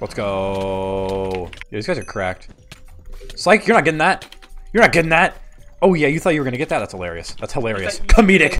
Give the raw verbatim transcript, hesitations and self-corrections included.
Let's go. Yeah, these guys are cracked. Psych, you're not getting that. You're not getting that. Oh yeah, you thought you were gonna get that? That's hilarious. That's hilarious. Comedic.